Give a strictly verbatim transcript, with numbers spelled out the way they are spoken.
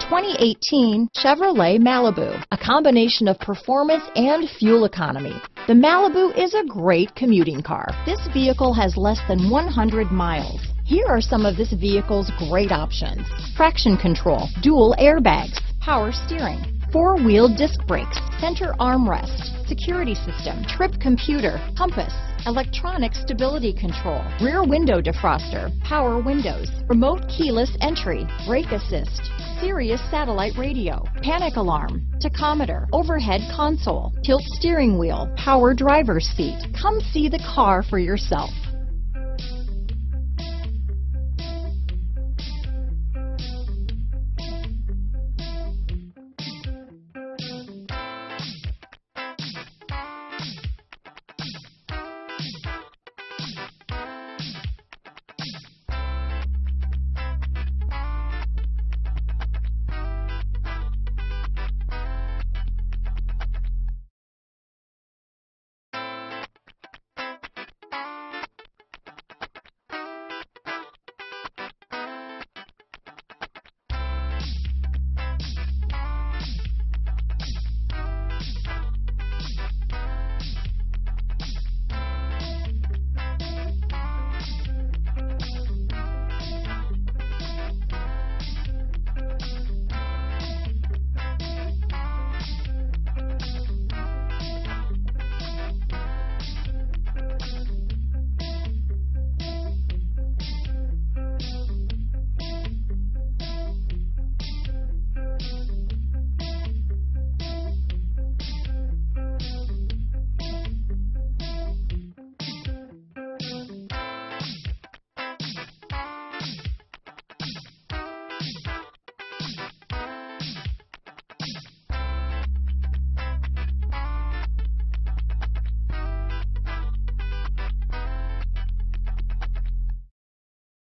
twenty eighteen Chevrolet Malibu, a combination of performance and fuel economy. The Malibu is a great commuting car. This vehicle has less than one hundred miles. Here are some of this vehicle's great options: traction control, dual airbags, power steering, four-wheel disc brakes, center armrest, security system, trip computer, compass, electronic stability control, rear window defroster, power windows, remote keyless entry, brake assist, Sirius satellite radio, panic alarm, tachometer, overhead console, tilt steering wheel, power driver's seat. Come see the car for yourself.